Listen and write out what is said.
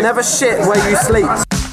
never shit where you sleep.